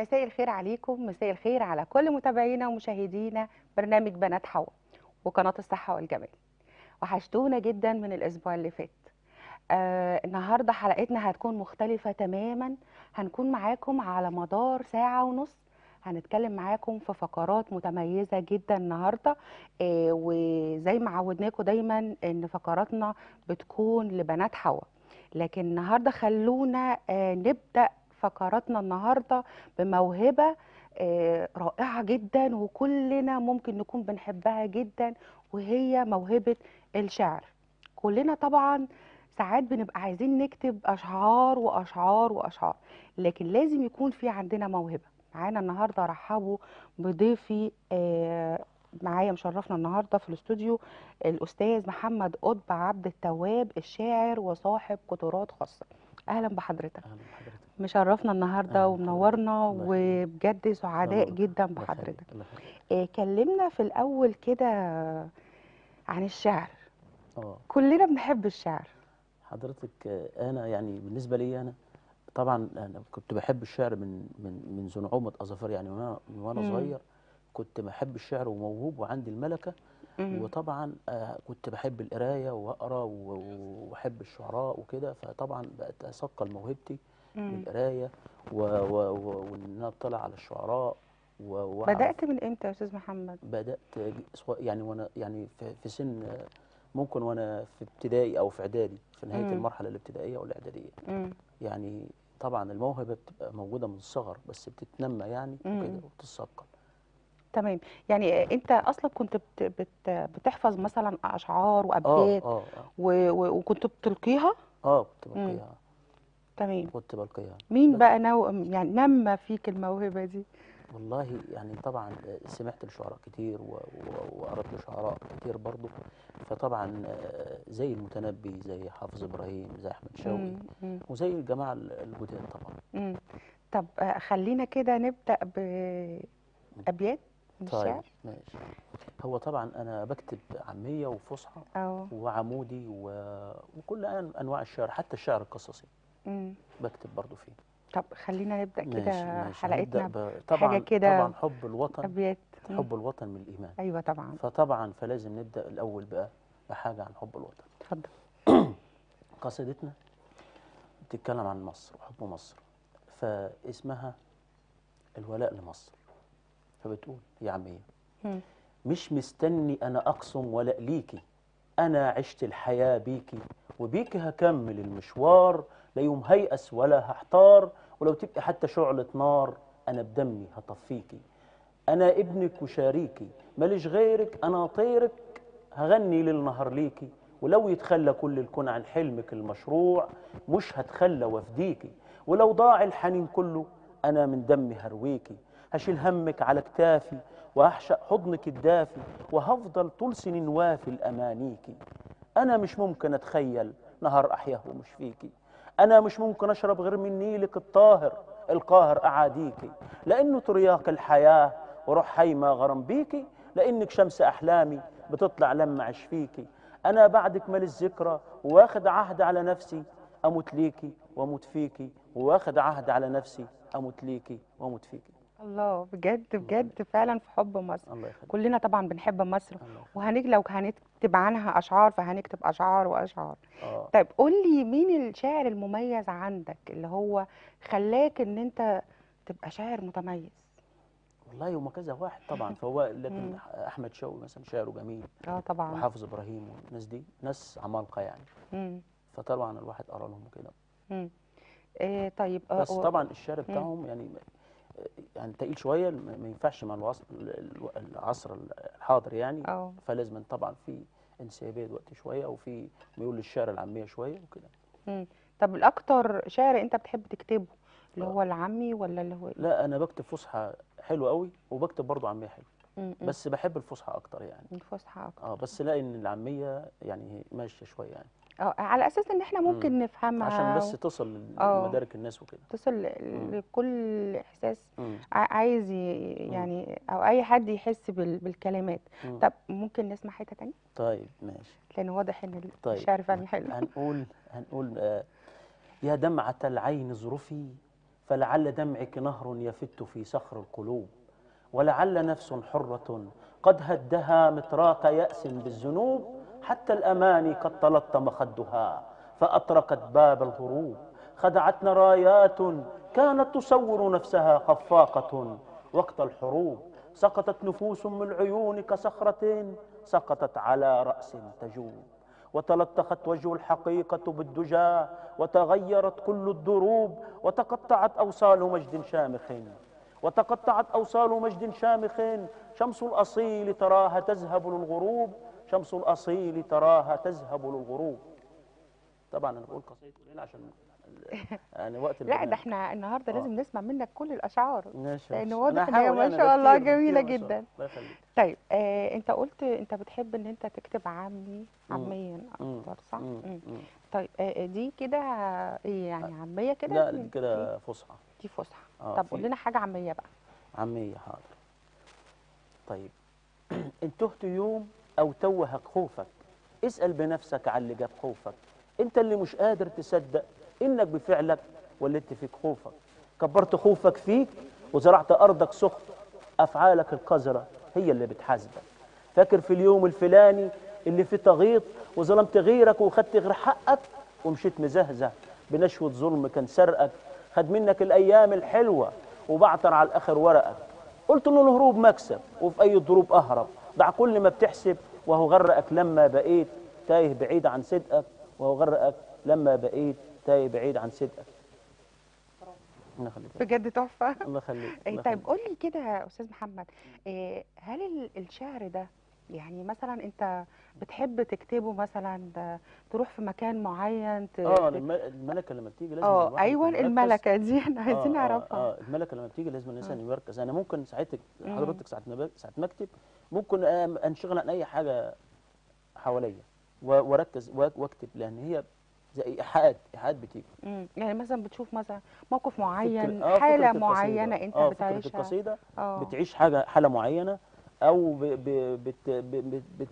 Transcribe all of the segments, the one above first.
مساء الخير عليكم، مساء الخير على كل متابعينا ومشاهدينا برنامج بنات حواء وقناة الصحة والجمال. وحشتونا جدا من الأسبوع اللي فات. النهاردة حلقتنا هتكون مختلفة تماما، هنكون معاكم على مدار ساعة ونص، هنتكلم معاكم في فقرات متميزة جدا النهاردة. وزي ما عودناكم دايما ان فقراتنا بتكون لبنات حواء، لكن النهاردة خلونا نبدأ فقراتنا النهاردة بموهبة رائعة جدا وكلنا ممكن نكون بنحبها جدا، وهي موهبة الشعر. كلنا طبعا ساعات بنبقى عايزين نكتب أشعار وأشعار وأشعار، لكن لازم يكون في عندنا موهبة. معانا النهاردة رحبوا بضيفي، معايا مشرفنا النهاردة في الاستوديو الأستاذ محمد قطب عبد التواب، الشاعر وصاحب قدرات خاصة. أهلا بحضرتك. أهلا بحضرتك، مشرفنا النهاردة ومنورنا، وبجد سعداء جدا بحضرتك. كلمنا في الأول كده عن الشعر. كلنا بنحب الشعر حضرتك. أنا يعني بالنسبة لي أنا طبعا أنا كنت بحب الشعر من منذ نعومة أظافري، يعني وأنا صغير كنت بحب الشعر وموهوب وعندي الملكة. وطبعا كنت بحب القراية وأقرأ وأحب الشعراء وكده، فطبعا بقت أثقل موهبتي من القراية وإن أنا أطلع على الشعراء. بدأت من إمتى يا أستاذ محمد؟ بدأت يعني وأنا يعني في سن ممكن وأنا في ابتدائي أو في إعدادي، في نهاية المرحلة الابتدائية أو الإعدادية. يعني طبعا الموهبة بتبقى موجودة من الصغر، بس بتتنمى يعني وكده وبتتثقل. تمام. يعني انت اصلا كنت بتحفظ مثلا اشعار وابيات وكنت بتلقيها؟ كنت بلقيها. تمام، كنت بلقيها. مين بقى يعني نمى فيك الموهبه دي؟ والله يعني طبعا سمعت لشعراء كتير وقرأت لشعراء كتير برضه، فطبعا زي المتنبي، زي حافظ ابراهيم، زي احمد شوقي، وزي الجماعه الجداد طبعا. طب خلينا كده نبدا بابيات. طيب ماشي. هو طبعا انا بكتب عاميه وفصحى وعمودي وكل انواع الشعر، حتى الشعر القصصي بكتب برضو فيه. طب خلينا نبدا كده حلقتنا طبعا كده. طبعا حب الوطن، أبيات. حب الوطن من الايمان. ايوه طبعا. فطبعا فلازم نبدا الاول بقى بحاجه عن حب الوطن. اتفضل. قصيدتنا بتتكلم عن مصر وحب مصر، فاسمها الولاء لمصر. فبتقول يا عمية مش مستني أنا أقسم ولاء ليكي، أنا عشت الحياة بيكي وبيكي هكمل المشوار، لا يوم هيأس ولا هحتار، ولو تبقي حتى شعلة نار أنا بدمي هطفيكي، أنا ابنك وشريكي ماليش غيرك، أنا طيرك هغني للنهر ليكي، ولو يتخلى كل الكون عن حلمك المشروع مش هتخلى وفديكي، ولو ضاع الحنين كله أنا من دمي هرويكي، هشيل همك على كتافي وهعشق حضنك الدافي، وهفضل طول سنين وافي لأمانيكي، أنا مش ممكن أتخيل نهار أحياه ومش فيكي، أنا مش ممكن أشرب غير من نيلك القاهر أعاديكي، لأنه ترياق الحياة وروح هيما غرم بيكي، لأنك شمس أحلامي بتطلع لما أعيش فيكي، أنا بعدك ماليش ذكرى وواخد عهد على نفسي أموت ليكي وأموت فيكي، وواخد عهد على نفسي أموت ليكي وأموت فيكي. الله، بجد بجد فعلا في حب مصر. الله يخليك. كلنا طبعا بنحب مصر، لو هنكتب عنها اشعار فهنكتب اشعار واشعار. طيب قول لي مين الشاعر المميز عندك اللي هو خلاك ان انت تبقى شاعر متميز؟ والله هما كذا واحد طبعا، فهو لكن احمد شوقي مثلا شعره جميل. طبعا. وحافظ ابراهيم والناس دي ناس عمالقه يعني. فطبعا الواحد قرا لهم وكده. طيب بس طبعا الشعر بتاعهم يعني تقيل شويه، ما ينفعش مع العصر الحاضر يعني. فلازم طبعا في انسيابيه دلوقتي شويه، وفي ميول للشعر العاميه شويه وكده. طب الاكتر شعر انت بتحب تكتبه اللي هو العامي ولا اللي هو؟ لا انا بكتب فصحى حلو قوي، وبكتب برضو عاميه حلو، بس بحب الفصحى اكتر يعني. الفصحى اكتر. بس لا ان العاميه يعني ماشيه شويه يعني. على اساس ان احنا ممكن نفهمها عشان بس توصل لمدارك الناس وكده، توصل لكل احساس عايز يعني او اي حد يحس بالكلمات. طب ممكن نسمع حته ثانيه؟ طيب ماشي، لان واضح ان الشعر فعلا حلو. هنقول يا دمعة العين ظروفي فلعل دمعك نهر يفت في صخر القلوب، ولعل نفس حرة قد هدها مطراق يأس بالذنوب، حتى الأماني قد تلطم خدها فأطرقت باب الهروب، خدعتنا رايات كانت تصور نفسها خفاقة وقت الحروب، سقطت نفوس من عيون كصخرة سقطت على رأس تجوب، وتلطخت وجه الحقيقة بالدجى وتغيرت كل الدروب، وتقطعت أوصال مجد شامخ شمس الأصيل تراها تذهب للغروب، طبعا انا بقول قصيدة قليلة عشان يعني وقت لا ده احنا النهارده لازم نسمع منك كل الاشعار، لان واضح ان هي ما شاء الله جميله جدا. الله يخليك. طيب انت قلت انت بتحب ان انت تكتب عاميا اكتر، صح؟ طيب دي كده يعني عاميه كده؟ لا دي كده فصحى. دي فصحى. طب قول لنا حاجه عاميه بقى. عاميه حاضر. طيب ان تهت يوم او توهك خوفك، اسال بنفسك عن اللي جاب خوفك، انت اللي مش قادر تصدق إنك بفعلك ولدت فيك خوفك، كبرت خوفك فيك وزرعت أرضك سخط، أفعالك القذرة هي اللي بتحاسبك، فاكر في اليوم الفلاني اللي فيه تغيط وظلمت غيرك وخدت غير حقك ومشيت مزهزه بنشوة ظلم كان سرقك، خد منك الأيام الحلوة وبعتر على الآخر ورقك، قلت إن الهروب مكسب وفي أي ضروب أهرب، ضع كل ما بتحسب وهو غرقك لما بقيت تايه بعيد عن صدقك، بجد تحفه. الله يخليك. طيب قول لي كده استاذ محمد، هل الشعر ده يعني مثلا انت بتحب تكتبه مثلا تروح في مكان معين الملكه لما بتيجي لازم ايوه الملكه دي احنا عايزين نعرفها. الملكه لما بتيجي لازم الانسان يركز. انا ممكن ساعتك حضرتك ساعه ما اكتب ممكن انشغل عن اي حاجه حواليا واركز واكتب، لان هي زي إيحاءات بتيجي. يعني مثلا بتشوف مثلا موقف معين، حالة معينة أنت بتعيشها. فكرة القصيدة بتعيش حالة معينة، أو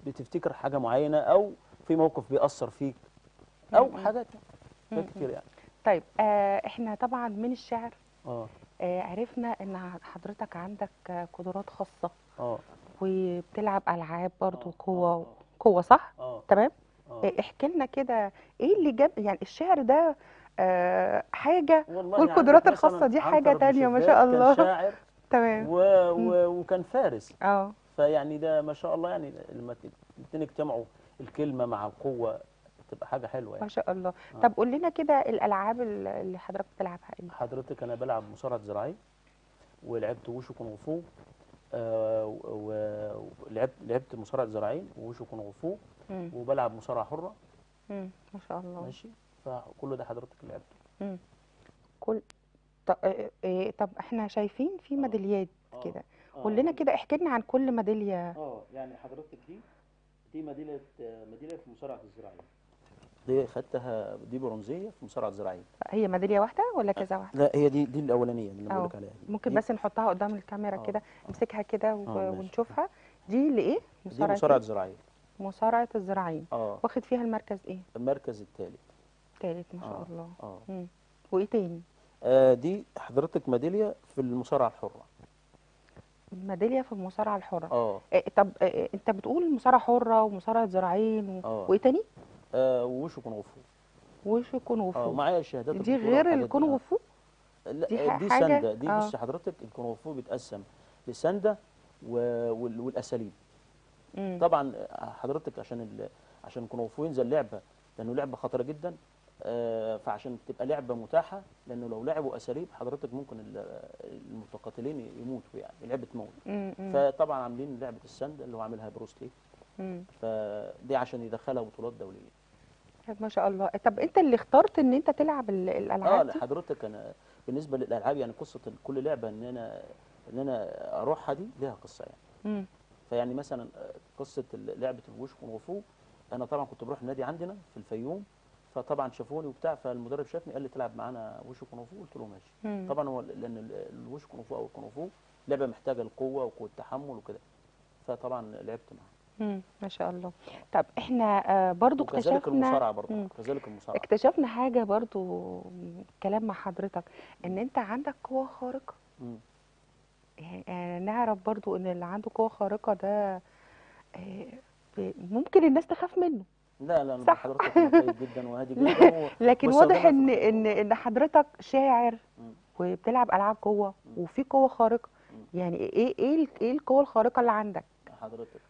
بتفتكر حاجة معينة، أو في موقف بيأثر فيك، أو حاجات كتير يعني. طيب إحنا طبعا من الشعر عرفنا إن حضرتك عندك قدرات خاصة، وبتلعب ألعاب برضه قوة، صح؟ تمام؟ احكي لنا كده ايه اللي جاب يعني الشعر ده حاجه والقدرات يعني الخاصه دي حاجه تانية ما شاء الله. كان شاعر تمام وكان فارس، فيعني ده ما شاء الله يعني لما الاثنين اجتمعوا الكلمه مع القوه تبقى حاجه حلوه يعني ما شاء الله. طب قول لنا كده الالعاب اللي حضرتك بتلعبها ايه؟ حضرتك انا بلعب مصارعه زراعيه، ولعبت ووشو كونغ فو، ولعبت مصارعه زراعيه ووشو كونغ فو، وبلعب مصارعه حره. ما شاء الله. ماشي، فكل ده حضرتك لعبته. كل طب احنا شايفين في ميداليات كده، قول لنا كده احكي لنا عن كل ميداليه. يعني حضرتك دي ميداليه في مصارعه الزراعيه، دي خدتها، دي برونزيه في مصارعه الزراعيه. هي ميداليه واحده ولا كذا واحده؟ لا هي دي الاولانيه اللي بقول لك عليها. ممكن بس نحطها قدام الكاميرا كده، امسكها كده ونشوفها. دي لايه؟ مصارعه زراعيه. مصارعة الزراعين. واخد فيها المركز ايه؟ المركز الثالث ما شاء الله. وايه تاني؟ دي حضرتك ميدالية في المصارعة الحرة. ميدالية في المصارعة الحرة. طب انت بتقول مصارعة حرة ومصارعة زراعين وايه تاني؟ ووشو كونغ فو. معايا الشهادات دي غير الكونغ فو؟ لا دي سندة، دي بص حضرتك الكونغ فو بيتقسم لسندة والاساليب. طبعا حضرتك عشان كونغ فو ينزل لعبه، لانه لعبه خطره جدا، فعشان تبقى لعبه متاحه، لانه لو لعبوا اساليب حضرتك ممكن المتقاتلين يموتوا يعني لعبه موت. فطبعا عاملين لعبه السند اللي هو عاملها بروسلي، فدي عشان يدخلها بطولات دوليه. ما شاء الله. طب انت اللي اخترت ان انت تلعب الالعاب دي؟ حضرتك انا بالنسبه للالعاب يعني قصه كل لعبه ان انا اروحها، دي ليها قصه يعني. فيعني مثلا قصه لعبه الوش كونغ فو، انا طبعا كنت بروح النادي عندنا في الفيوم، فطبعا شافوني وبتاع، فالمدرب شافني قال لي تلعب معانا وش كونغ فو، قلت له ماشي. طبعا هو لان الوش كونغ فو او الكونغ فو لعبه محتاجه القوه والتحمل وكده، فطبعا لعبت معاه. ما شاء الله. طب احنا برضو كذلك المصارعه اكتشفنا حاجه برضو كلام مع حضرتك ان انت عندك قوه خارقه. يعني نعرف برضو ان اللي عنده قوه خارقه ده ممكن الناس تخاف منه. لا لا انا حضرتك متأيد جدا وهادي جدا لكن واضح ان حضرتك شاعر وبتلعب العاب قوه وفي قوه خارقه. يعني ايه القوه الخارقه اللي عندك حضرتك؟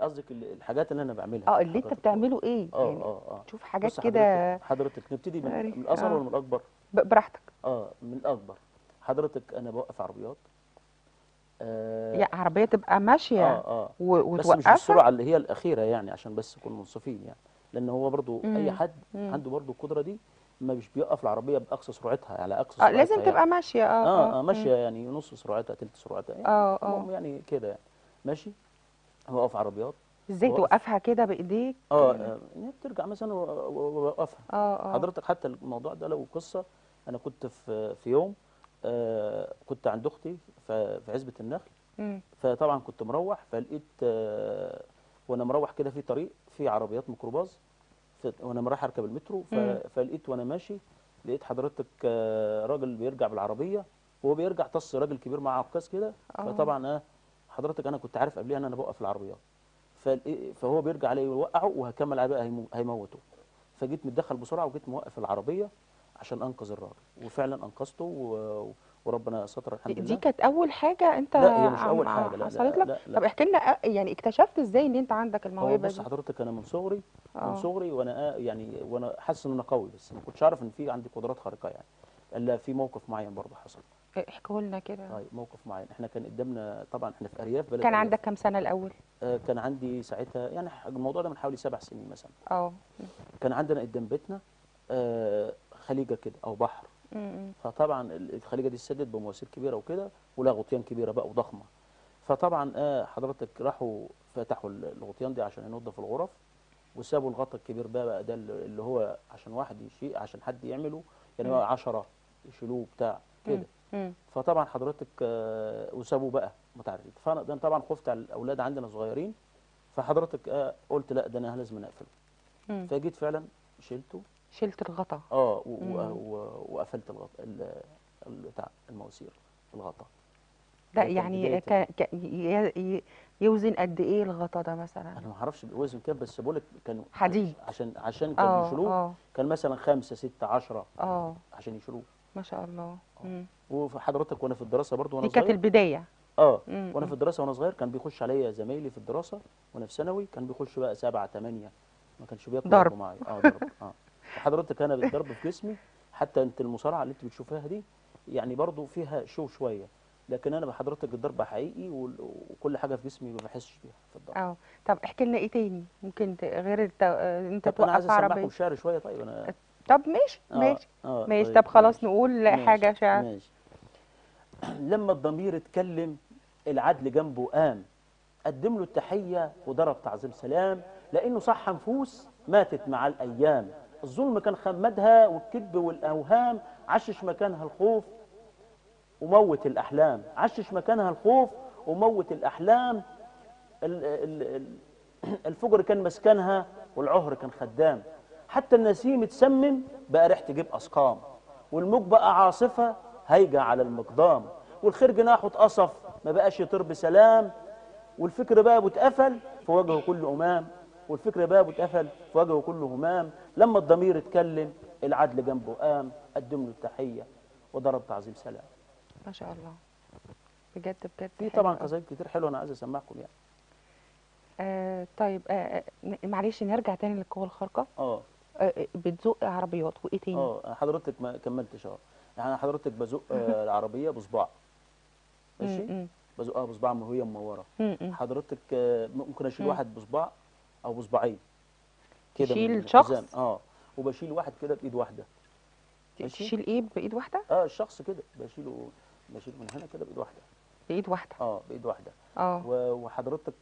قصدك الحاجات اللي انا بعملها اللي انت بتعمله ايه؟ يعني تشوف حاجات كده. حضرتك نبتدي من الاصغر ولا من الاكبر؟ براحتك. من الاكبر حضرتك. انا بوقف عربيات. يعني عربيه تبقى ماشيه وتوقفها بس مش بالسرعه اللي هي الاخيره، يعني عشان بس نكون منصفين، يعني لان هو برضو اي حد عنده برضو القدره دي ما مش بيوقف العربيه باقصى سرعتها، على اقصى سرعتها لازم يعني تبقى ماشيه. ماشيه يعني نص سرعتها، تلت سرعتها، يعني يعني كده يعني ماشي. هوقف عربيات. ازاي توقفها كده بايديك؟ يعني بترجع مثلا ووقفها. حضرتك حتى الموضوع ده له قصه. انا كنت في يوم كنت عند اختي في عزبة النخل. فطبعا كنت مروح، فلقيت وانا مروح كده في طريق في عربيات ميكروباص، وانا رايح اركب المترو. فلقيت وانا ماشي، لقيت حضرتك راجل بيرجع بالعربيه، وهو بيرجع طص راجل كبير مع عكاز كده. فطبعا حضرتك انا كنت عارف قبليها ان انا بوقف العربيات، فهو بيرجع عليه ويوقعه وهكمل عليه بقى هيموته. فجيت متدخل بسرعه وجيت موقف العربيه عشان انقذ الراجل، وفعلا انقذته وربنا ستر الحمد لله. دي كانت اول حاجه انت؟ لا هي مش اول حاجه، لا حصلت لك. طب احكي لنا يعني اكتشفت ازاي ان انت عندك الموهبه دي؟ بص حضرتك انا من صغري وانا يعني وانا حاسس ان انا قوي، بس ما كنتش اعرف ان في عندي قدرات خارقه. يعني الا في موقف معين برضه حصل. احكوا لنا كده. طيب موقف معين. احنا كان قدامنا، طبعا احنا في ارياف بلد. كان عندك كام سنه الاول؟ كان عندي ساعتها، يعني الموضوع ده من حوالي 7 سنين مثلا. كان عندنا قدام بيتنا خليجه كده او بحر. فطبعا الخليجه دي اتسدت بمواسير كبيره وكده، ولها غطيان كبيره بقى وضخمه. فطبعا حضرتك راحوا فتحوا الغطيان دي عشان ينضفوا الغرف، وسابوا الغطا الكبير بقى ده اللي هو عشان واحد يشيل، عشان حد يعمله يعني 10 يشيلوه بتاع كده. فطبعا حضرتك وسابوه بقى متعرفين. فانا طبعا خفت على الاولاد عندنا صغيرين، فحضرتك قلت لا ده انا لازم اقفله. فجيت فعلا شلته، شلت الغطا وقفلت الغطا بتاع المواسير الغطا ده. يعني يوزن قد ايه الغطا ده مثلا؟ انا ما اعرفش بيوزن كام، بس بقول لك كان حديد، عشان كانوا يشيلوه كان مثلا 5 6 10 عشان يشيلوه. ما شاء الله. وحضرتك وانا في الدراسه برضو وانا صغير، دي كانت البدايه. وانا في الدراسه وانا صغير كان بيخش عليا زمايلي في الدراسه وانا في ثانوي، كان بيخش بقى 7 8، ما كانش بياكلوا معايا. ضرب. حضرتك انا بالضرب في جسمي. حتى انت المصارعه اللي انت بتشوفها دي يعني برضو فيها شويه، لكن انا بحضرتك الضرب حقيقي، وكل حاجه في جسمي ما بحسش بيها في الضرب. طب احكي لنا ايه تاني ممكن غير انت توقف عربيه؟ انا عايز شعر شويه. طيب انا طب ماشي ماشي ماشي. طب خلاص نقول حاجه شعر ماشي. لما الضمير اتكلم، العدل جنبه قام، قدم له التحيه وضرب تعظيم سلام، لانه صح نفوس ماتت مع الايام، الظلم كان خمدها والكذب والاوهام، عشش مكانها الخوف وموت الاحلام، عشش مكانها الخوف وموت الاحلام، الفجر كان مسكنها والعهر كان خدام، حتى النسيم اتسمم بقى ريح تجيب اسقام، والموج بقى عاصفه هايجه على المقدام، والخير جناحه اتقصف ما بقاش يطير بسلام، والفكر بقى بتقفل في وجهه كل امام، والفكر بقى بتقفل في وجهه كل همام، لما الضمير اتكلم العدل جنبه قام، قدم له التحيه وضرب تعظيم سلام. ما شاء الله بجد بجد. في طبعا قصايد كتير حلوه انا عايز اسمعكم يعني. طيب معلش نرجع تاني للقوه الخارقه. بتزق عربيات وايه تاني؟ حضرتك ما كملتش. يعني حضرتك بزق العربيه بصباع ماشي. بزقها بصباع وهي منوره. حضرتك ممكن اشيل واحد بصباع او بصباعين كده، تشيل شخص. وبشيل واحد كده بايد واحده. تشيل ايه بايد واحده؟ الشخص كده بشيله من هنا كده بايد واحده. بايد واحده. بايد واحده. وحضرتك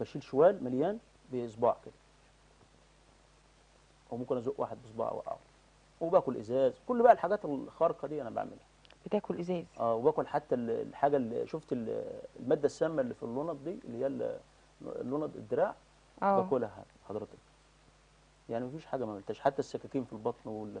بشيل شوال مليان بصباع كده، وممكن ازق واحد بصباع اوقعه، وباكل ازاز. كل بقى الحاجات الخارقه دي انا بعملها. بتاكل ازاز؟ وباكل حتى الحاجه اللي شفت الماده السامه اللي في اللونط دي، اللي هي لون الدراع باكلها حضرتك، يعني مفيش حاجه ما عملتهاش، حتى السكاكين في البطن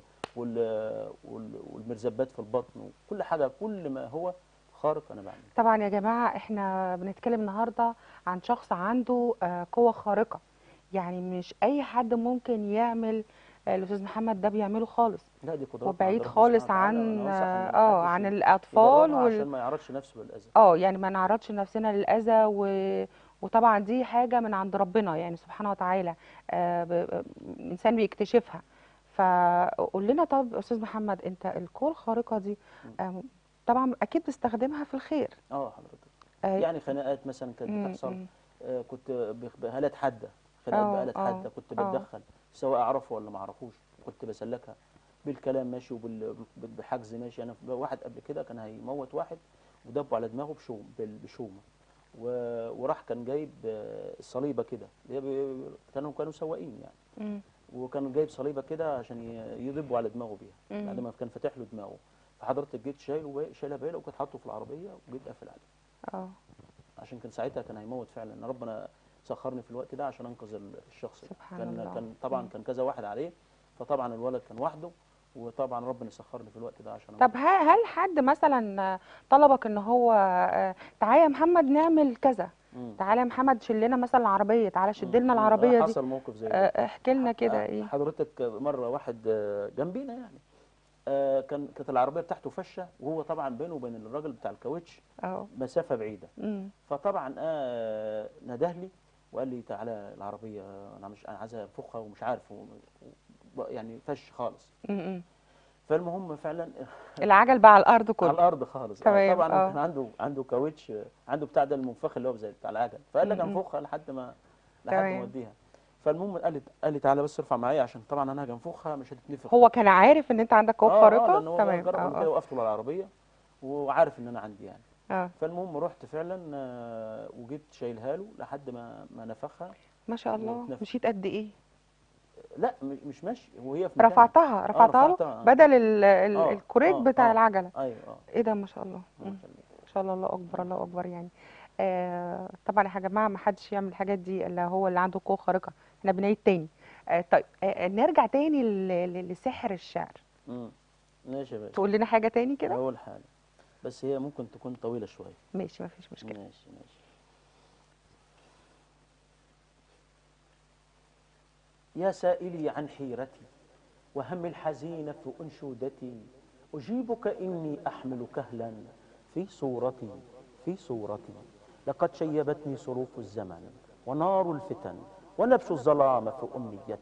والمرزبات في البطن وكل حاجه، كل ما هو خارق انا بعمله. طبعا يا جماعه احنا بنتكلم النهارده عن شخص عنده قوه خارقه، يعني مش اي حد ممكن يعمل الاستاذ محمد ده بيعمله خالص، لا دي قدرات وبعيد خالص عن عن الاطفال عشان ما يعرضش نفسه للاذى، يعني ما نعرضش نفسنا للاذى، وطبعا دي حاجه من عند ربنا يعني سبحانه وتعالى، الانسان بيكتشفها. فقول لنا طب استاذ محمد انت القوه الخارقه دي طبعا اكيد بتستخدمها في الخير. حضرتك يعني خناقات مثلا كانت بتحصل، كنت بآلة حاده، خناقات بآلة حاده كنت بتدخل سواء اعرفه ولا ما اعرفوش، كنت بسلكها بالكلام ماشي وبالحجز ماشي. انا واحد قبل كده كان هيموت واحد ودبوا على دماغه بشومه، وراح كان جايب صليبه كده، كانوا سواقين يعني، وكان جايب صليبه كده عشان يضبوا على دماغه بيها بعد ما كان فاتح له دماغه. فحضرتك جيت شايلها بايله وكنت حاطه في العربيه وجيت قافل عليه، عشان كان ساعتها كان هيموت فعلا. ان ربنا سخرني في الوقت ده عشان انقذ الشخص سبحان الله. كان طبعا كان كذا واحد عليه، فطبعا الولد كان وحده، وطبعا ربنا سخرني في الوقت ده عشان. طب هل حد مثلا طلبك ان هو تعالى يا محمد نعمل كذا، تعالى يا محمد شيل لنا مثلا العربيه، تعالى شد لنا العربيه دي؟ حصل موقف زي ده، احكي لنا كده. ايه حضرتك مره واحد جنبينا يعني كانت العربيه بتاعته فشه، وهو طبعا بينه وبين الراجل بتاع الكاوتش مسافه بعيده، فطبعا ندهلي وقال لي تعالى العربيه انا مش عايزها انفخها ومش عارف يعني فش خالص. فالمهم فعلا العجل بقى على الارض كله، على الارض خالص طبعا. كان عنده كاوتش، عنده بتاع ده المنفخ اللي هو زي بتاع العجل، فقال لك انفخها لحد ما اوديها. فالمهم قال لي تعالى بس ارفع معايا عشان طبعا انا هنفخها مش هتتنفخ. هو كان عارف ان انت عندك قوه خارقه؟ لأن هو جرب كده وقفته للعربيه وعارف ان انا عندي يعني. فالمهم رحت فعلا وجيت شايلها له لحد ما نفخها. ما شاء الله. مشيت قد ايه؟ لا مش ماشي وهي في مكانها. رفعتها له بدل الكوريك بتاع العجله. ايوه. ايه ده ما شاء الله. ما شاء الله، الله اكبر الله اكبر يعني. طبعا يا جماعه ما حدش يعمل الحاجات دي الا هو اللي عنده قوه خارقه. احنا بنعيد تاني. طيب نرجع تاني لسحر الشعر. ماشي يا باشا. تقول لنا حاجه تاني كده؟ اول حاجه بس هي ممكن تكون طويله شويه. ماشي ما فيش مشكله. ماشي. يا سائلي عن حيرتي وهم الحزينه في انشودتي، اجيبك اني احمل كهلا في صورتي لقد شيبتني صروف الزمن ونار الفتن ونبش الظلام في أمنيتي،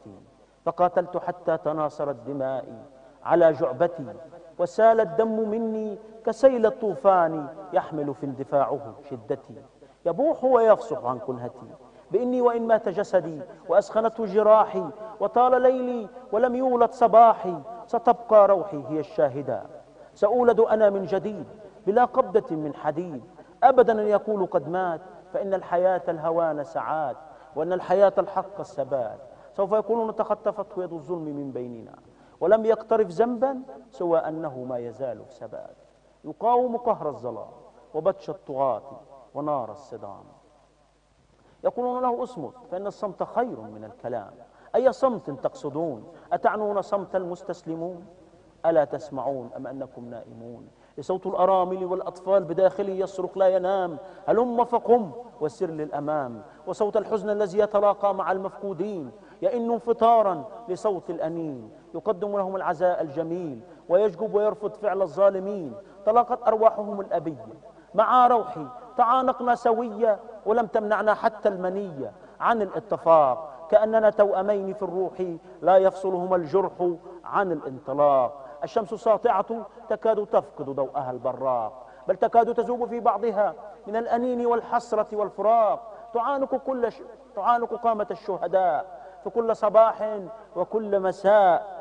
فقاتلت حتى تناصرت دمائي على جعبتي وسال الدم مني كسيل الطوفان يحمل في اندفاعه شدتي، يبوح ويفصح عن كلهتي بإني وإن مات جسدي وأسخنته جراحي وطال ليلي ولم يولد صباحي، ستبقى روحي هي الشاهدة، سأولد أنا من جديد بلا قبضة من حديد، أبدا أن يقول قد مات، فإن الحياة الهوان سعاد وأن الحياة الحق الثبات، سوف يقولون تخطفته يد الظلم من بيننا ولم يقترف ذنبا سوى أنه ما يزال في ثبات، يقاوم قهر الظلام وبطش الطغاة ونار الصدام، يقولون له اصمت فإن الصمت خير من الكلام، أي صمت تقصدون؟ أتعنون صمت المستسلمون؟ ألا تسمعون أم أنكم نائمون؟ لصوت الأرامل والأطفال بداخلي يصرخ لا ينام، هلم فقم وسر للأمام، وصوت الحزن الذي يتلاقى مع المفقودين يئن انفطارا لصوت الأنين، يقدم لهم العزاء الجميل ويجب ويرفض فعل الظالمين، تلاقت أرواحهم الأبية مع روحي، تعانقنا سوية ولم تمنعنا حتى المنية عن الاتفاق، كأننا توأمين في الروح لا يفصلهما الجرح عن الانطلاق، الشمس الساطعة تكاد تفقد ضوءها البراق، بل تكاد تذوب في بعضها من الأنين والحسرة والفراق، تعانق قامة الشهداء في كل صباح وكل مساء،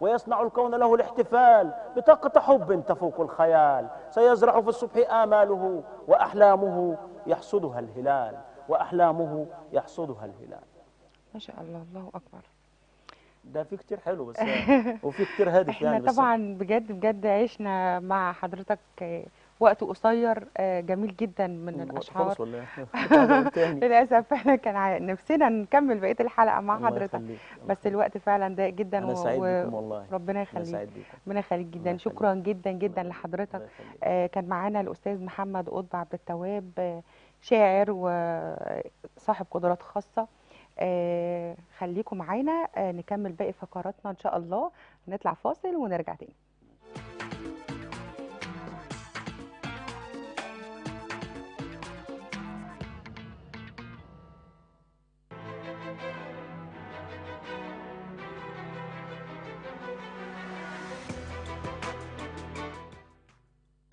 ويصنع الكون له الاحتفال بطاقة حب تفوق الخيال، سيزرع في الصبح آماله وأحلامه يحصدها الهلال. ما شاء الله الله أكبر. ده في كتير حلو بس وفي كتير هادف يعني. احنا طبعا بجد بجد عشنا مع حضرتك وقت قصير جميل جدا من الاشعار للاسف احنا كان نفسنا نكمل بقيه الحلقه مع حضرتك بس الوقت فعلا ضيق جدا وربنا يخليك ربنا يخليك جدا. شكرا جدا جدا لحضرتك. كان معانا الاستاذ محمد قطب عبد التواب، شاعر وصاحب قدرات خاصه. خليكم معانا نكمل باقي فقراتنا ان شاء الله. نطلع فاصل ونرجع تاني.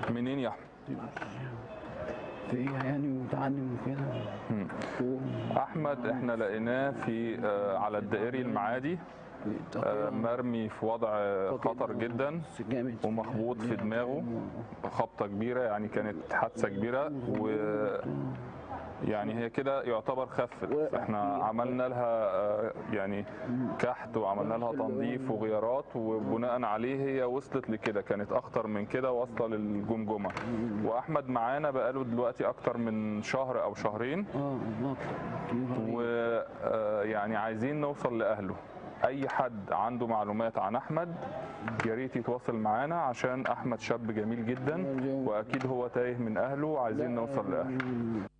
منين يا احمد؟ تلاقيها يعني وتعلم وكده. احمد احنا لقيناه في على الدائري المعادي، مرمي في وضع خطر جدا ومخبوط في دماغه خبطه كبيره، يعني كانت حادثه كبيره و يعني هي كده يعتبر خفت. احنا عملنا لها يعني كحت وعملنا لها تنظيف وغيارات، وبناء عليه هي وصلت لكده، كانت اخطر من كده واصله للجمجمه. واحمد معانا بقاله دلوقتي اكتر من شهر او شهرين، ويعني عايزين نوصل لاهله. اي حد عنده معلومات عن احمد يا ريت يتواصل معانا، عشان احمد شاب جميل جدا واكيد هو تايه من اهله وعايزين نوصل لاهله.